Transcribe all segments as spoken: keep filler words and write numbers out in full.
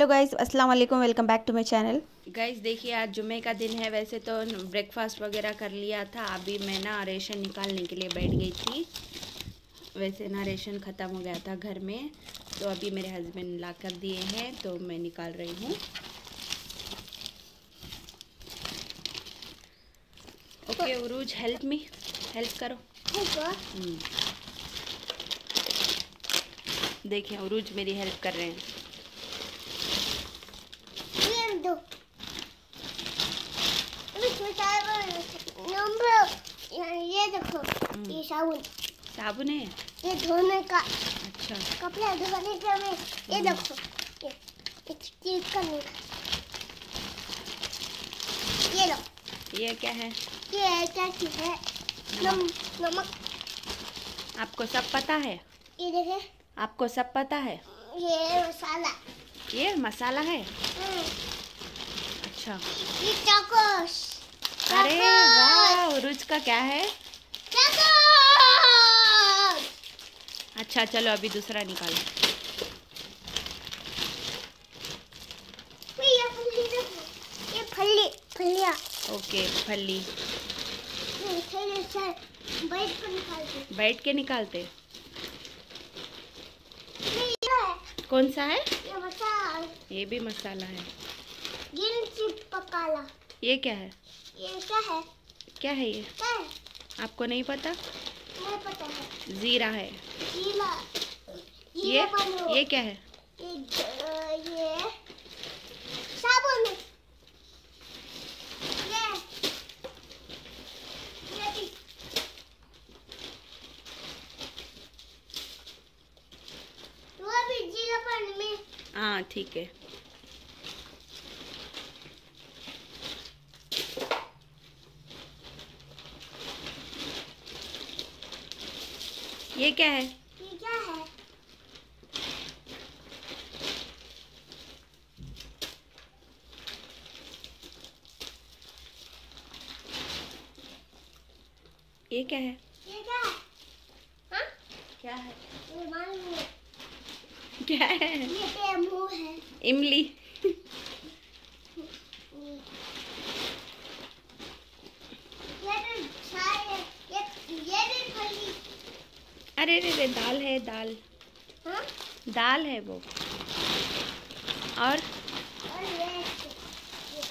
Hello guys, अस्सलाम वालेकुम, welcome back to my channel. Guys देखिए, आज जुम्मे का दिन है। वैसे तो ब्रेकफास्ट वगैरह कर लिया था, अभी मैं ना रेशन निकालने के लिए बैठ गई थी। वैसे ना रेशन ख़त्म हो गया था घर में, तो अभी मेरे हस्बैंड ला कर दिए हैं, तो मैं निकाल रही हूँ। ओके उरूज, हेल्प मी, हेल्प करो। देखिए उरूज मेरी हेल्प कर रहे हैं। ये देखो, ये साबुन साबुन है, ये धोने का। अच्छा, कपड़े धोने के में ये देखो, ये चीज करने का। ये लो, ये क्या है? ये क्या चीज है? नमक। आपको सब पता है? ये देखे, आपको सब पता है। ये मसाला, ये मसाला है। अच्छा, ये चाकूस। अरे वाह, उरूज का क्या है? अच्छा चलो अभी दूसरा निकालो। ये फली, फलिया। ओके फली, बैठ के निकालते। कौन सा है? ये मसाला, ये भी मसाला है। पकाला, ये क्या है? ये क्या है? क्या है ये? क्या है? आपको नहीं पता? नहीं पता है। जीरा है। जीरा। ये ये क्या है? ये ये साबुन। ये ये वो भी जीरा पानी में। हाँ ठीक है। ये क्या है? ये क्या है? ये क्या है? ये क्या है? हाँ? क्या है? ये मालूम है। क्या है? ये क्या मुँह है? इमली। अरे रे रे, दाल है, दाल। हाँ? दाल है वो। और, और ये, ये, ये।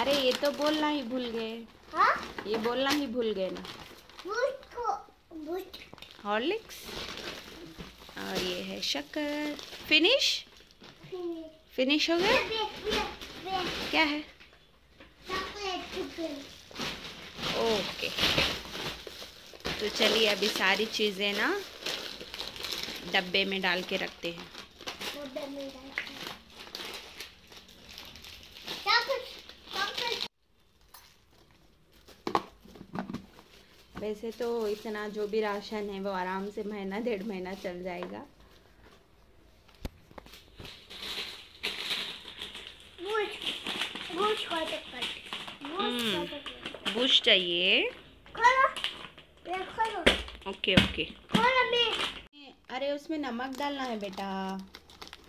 अरे ये तो बोलना ही भूल गए। हाँ? ये बोलना ही भूल गए ना। बूस्ट को, बूस्ट। हॉर्लिक्स। और ये है शक्कर। फिनिश फिनिश, फिनिश हो गया। क्या है? ओके, तो चलिए अभी सारी चीज़ें ना डब्बे में डाल के रखते हैं। डब्बे में डाल के। वैसे तो इतना जो भी राशन है वो आराम से महीना डेढ़ महीना चल जाएगा। बुश चाहिए। Okay okay. अरे उसमें नमक डालना है बेटा,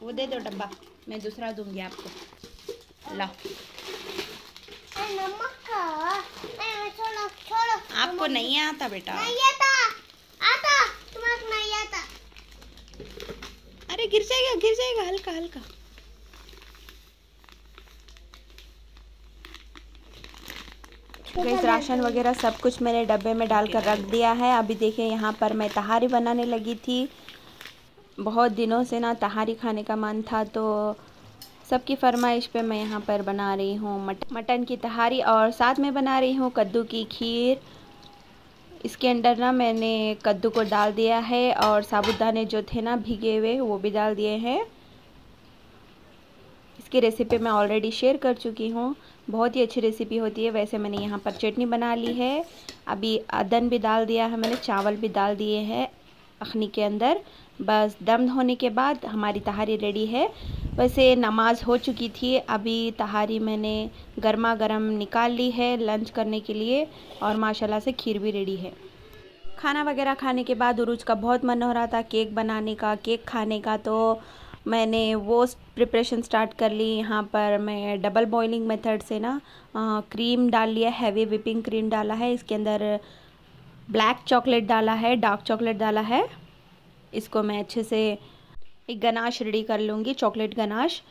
वो दे दो डब्बा, मैं दूसरा दूंगी आपको। ला नमक का। छोड़ो छोड़ो, आपको नहीं आता बेटा। नहीं आता, आता तुम्हें नहीं आता। अरे गिर जाएगा, गिर जाएगा, हल्का हल्का। गैस राशन वगैरह सब कुछ मैंने डब्बे में डाल कर रख दिया है। अभी देखिए यहाँ पर मैं तहारी बनाने लगी थी। बहुत दिनों से ना तहारी खाने का मन था, तो सबकी फरमाइश पे मैं यहाँ पर बना रही हूँ मट, मटन की तहारी, और साथ में बना रही हूँ कद्दू की खीर। इसके अंदर ना मैंने कद्दू को डाल दिया है, और साबुदाने जो थे ना भिगे हुए वो भी डाल दिए हैं। इसकी रेसिपी मैं ऑलरेडी शेयर कर चुकी हूँ, बहुत ही अच्छी रेसिपी होती है। वैसे मैंने यहाँ पर चटनी बना ली है, अभी अदन भी डाल दिया है मैंने, चावल भी डाल दिए हैं अखनी के अंदर। बस दम होने के बाद हमारी तहारी रेडी है। वैसे नमाज हो चुकी थी, अभी तहारी मैंने गर्मा गर्म निकाल ली है लंच करने के लिए, और माशाल्लाह से खीर भी रेडी है। खाना वगैरह खाने के बाद उरूज का बहुत मन हो रहा था केक बनाने का, केक खाने का, तो मैंने वो प्रिपरेशन स्टार्ट कर ली। यहाँ पर मैं डबल बॉइलिंग मेथड से ना आ, क्रीम डाल लिया, हैवी व्हिपिंग क्रीम डाला है, इसके अंदर ब्लैक चॉकलेट डाला है, डार्क चॉकलेट डाला है। इसको मैं अच्छे से एक गनाश रेडी कर लूँगी, चॉकलेट गनाश।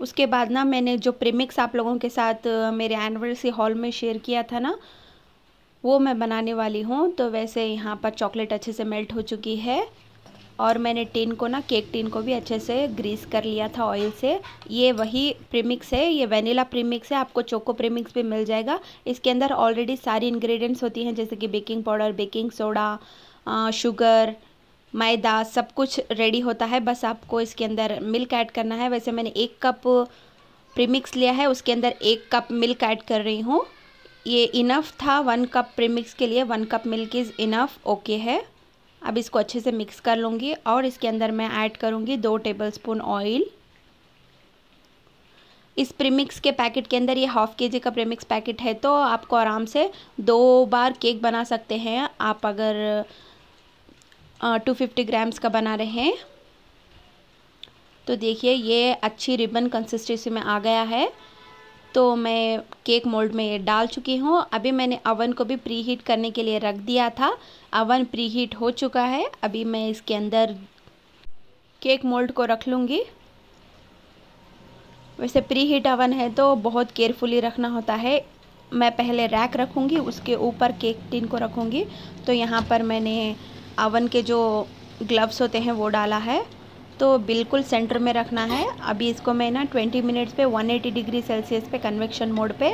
उसके बाद ना मैंने जो प्रीमिक्स आप लोगों के साथ मेरे एनिवर्सरी हॉल में शेयर किया था ना, वो मैं बनाने वाली हूँ। तो वैसे यहाँ पर चॉकलेट अच्छे से मेल्ट हो चुकी है और मैंने टिन को ना, केक टिन को भी अच्छे से ग्रीस कर लिया था ऑयल से। ये वही प्रीमिक्स है, ये वेनिला प्रीमिक्स है, आपको चोको प्रीमिक्स भी मिल जाएगा। इसके अंदर ऑलरेडी सारी इंग्रेडिएंट्स होती हैं, जैसे कि baking powder, baking soda, sugar, मैदा, सब कुछ रेडी होता है। बस आपको इसके अंदर मिल्क ऐड करना है। वैसे मैंने एक कप प्रीमिक्स लिया है, उसके अंदर एक कप मिल्क ऐड कर रही हूँ। ये इनफ था वन कप प्रीमिक्स के लिए, one cup milk is enough, okay है। अब इसको अच्छे से मिक्स कर लूँगी और इसके अंदर मैं ऐड करूँगी दो टेबलस्पून ऑयल। इस प्रीमिक्स के पैकेट के अंदर, ये हाफ के जी का प्रीमिक्स पैकेट है, तो आपको आराम से दो बार केक बना सकते हैं आप, अगर टू फिफ्टी ग्राम्स का बना रहे हैं तो। देखिए ये अच्छी रिबन कंसिस्टेंसी में आ गया है, तो मैं केक मोल्ड में डाल चुकी हूँ। अभी मैंने अवन को भी प्री हीट करने के लिए रख दिया था, अवन प्री हीट हो चुका है। अभी मैं इसके अंदर केक मोल्ड को रख लूँगी। वैसे प्री हीट अवन है तो बहुत केयरफुली रखना होता है। मैं पहले रैक रखूँगी, उसके ऊपर केक टिन को रखूँगी। तो यहाँ पर मैंने अवन के जो ग्लव्स होते हैं वो डाला है, तो बिल्कुल सेंटर में रखना है। अभी इसको मैं ना ट्वेंटी मिनट्स पे वन एटी डिग्री सेल्सियस पे कन्वेक्शन मोड पे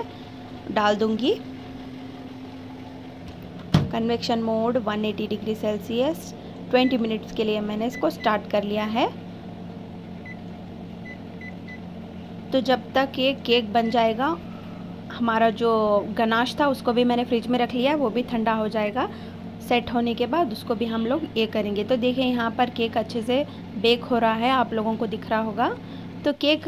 डाल दूँगी। Convection mode one eighty degree Celsius, twenty minutes के लिए मैंने इसको स्टार्ट कर लिया है। तो जब तक ये केक बन जाएगा, हमारा जो गनाश था उसको भी मैंने फ्रिज में रख लिया है, वो भी ठंडा हो जाएगा। सेट होने के बाद उसको भी हम लोग ये करेंगे। तो देखिए यहाँ पर केक अच्छे से बेक हो रहा है, आप लोगों को दिख रहा होगा। तो केक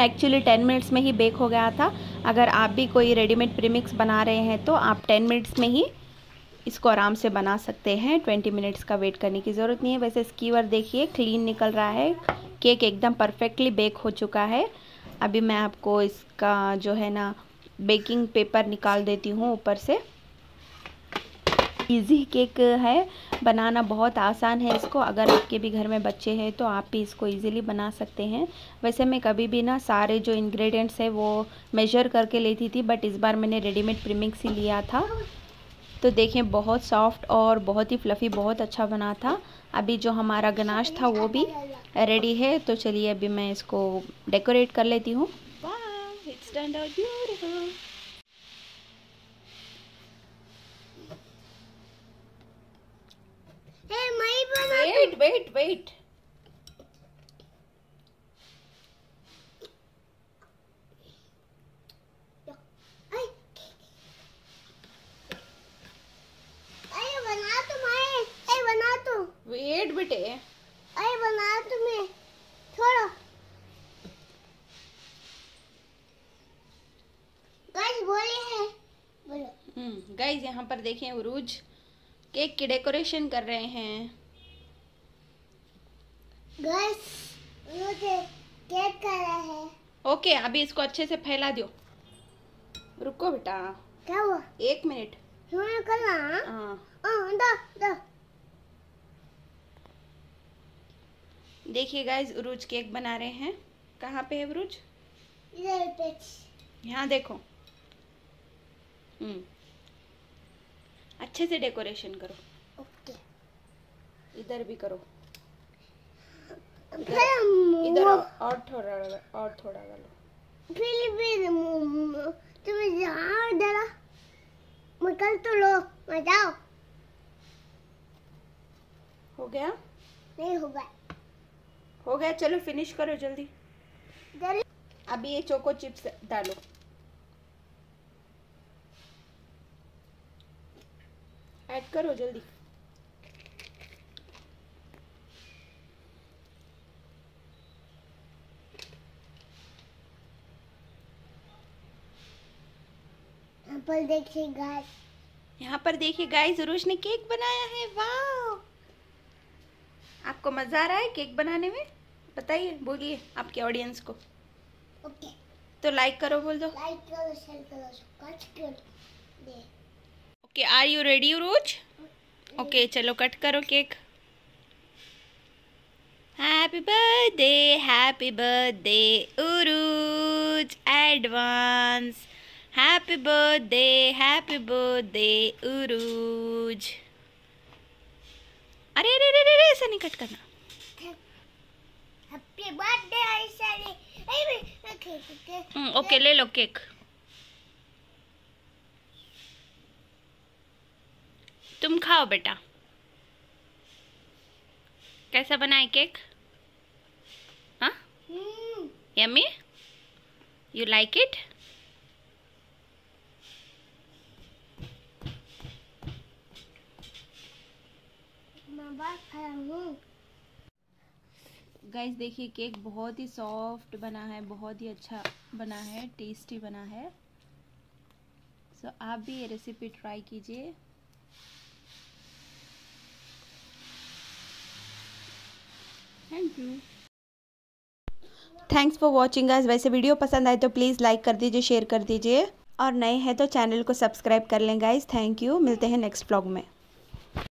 एक्चुअली टेन मिनट्स में ही बेक हो गया था। अगर आप भी कोई रेडीमेड प्रीमिक्स बना रहे हैं तो आप टेन मिनट्स में ही इसको आराम से बना सकते हैं, ट्वेंटी मिनट्स का वेट करने की ज़रूरत नहीं है। वैसे स्कीवर देखिए क्लीन निकल रहा है, केक एकदम परफेक्टली बेक हो चुका है। अभी मैं आपको इसका जो है ना बेकिंग पेपर निकाल देती हूँ ऊपर से। इजी केक है, बनाना बहुत आसान है इसको। अगर आपके भी घर में बच्चे हैं तो आप भी इसको इजीली बना सकते हैं। वैसे मैं कभी भी ना सारे जो इंग्रेडिएंट्स है वो मेजर करके लेती थी, बट इस बार मैंने रेडीमेड प्रीमिक्स ही लिया था। तो देखें बहुत सॉफ्ट और बहुत ही फ्लफ़ी, बहुत अच्छा बना था। अभी जो हमारा गनाश था वो भी रेडी है, तो चलिए अभी मैं इसको डेकोरेट कर लेती हूँ। वेट वेट वेट अरे बना तो मैं, अरे बना तो, वेट बेटे, अरे बना तो मैं, छोड़ो। गाइस बोले हैं, बोलो। हम्म गाइस यहाँ पर देखें उरूज केक की डेकोरेशन कर रहे हैं। गाइस मुझे केक कर रहा है। ओके okay, अभी इसको अच्छे से फैला दियो। रुको बेटा, क्या हुआ? एक मिनट करना। हाँ देखिए गाइस उरूज केक बना रहे हैं। कहाँ पे है उरूज? इधर पे, यहाँ देखो। हम्म अच्छे से डेकोरेशन करो। Okay okay. इधर भी करो, इधर और थोड़ा और थोड़ा करो। फिर फिर तुम्हें जहाँ डरा निकल तो लो, मजाओ हो गया? नहीं हो गया, हो गया। चलो फिनिश करो जल्दी। अभी ये चोको चिप्स डालो। ऐड करो जल्दी। देखिए गाइस यहाँ पर देखिए गाइस, उरूज ने केक बनाया है। वाह, आपको मजा आ रहा है केक बनाने में? बताइए, बोलिए आपके ऑडियंस को। ओके, तो लाइक करो, बोल दो लाइक करो, शेयर करो, सब्सक्राइब करो। Okay, are you ready Urooj? Okay, चलो कट करो cake. Happy birthday, happy birthday Urooj advance. Happy birthday, happy birthday Urooj. अरे अरे अरे अरे ऐसा नहीं कट करना। हैप्पी बर्थडे ऐसा नहीं। ओके, ले लो केक। तुम खाओ बेटा। कैसा बना है केक? हाँ, yummy, you like it? Guys देखिए, केक बहुत ही सॉफ्ट बना है, बहुत ही अच्छा बना है, टेस्टी बना है। सो so, आप भी ये रेसिपी ट्राई कीजिए। Thank you, thanks for watching guys. वैसे वीडियो पसंद आए तो प्लीज़ लाइक कर दीजिए, शेयर कर दीजिए, और नए हैं तो चैनल को सब्सक्राइब कर लें गाइस। थैंक यू, मिलते हैं नेक्स्ट व्लॉग में।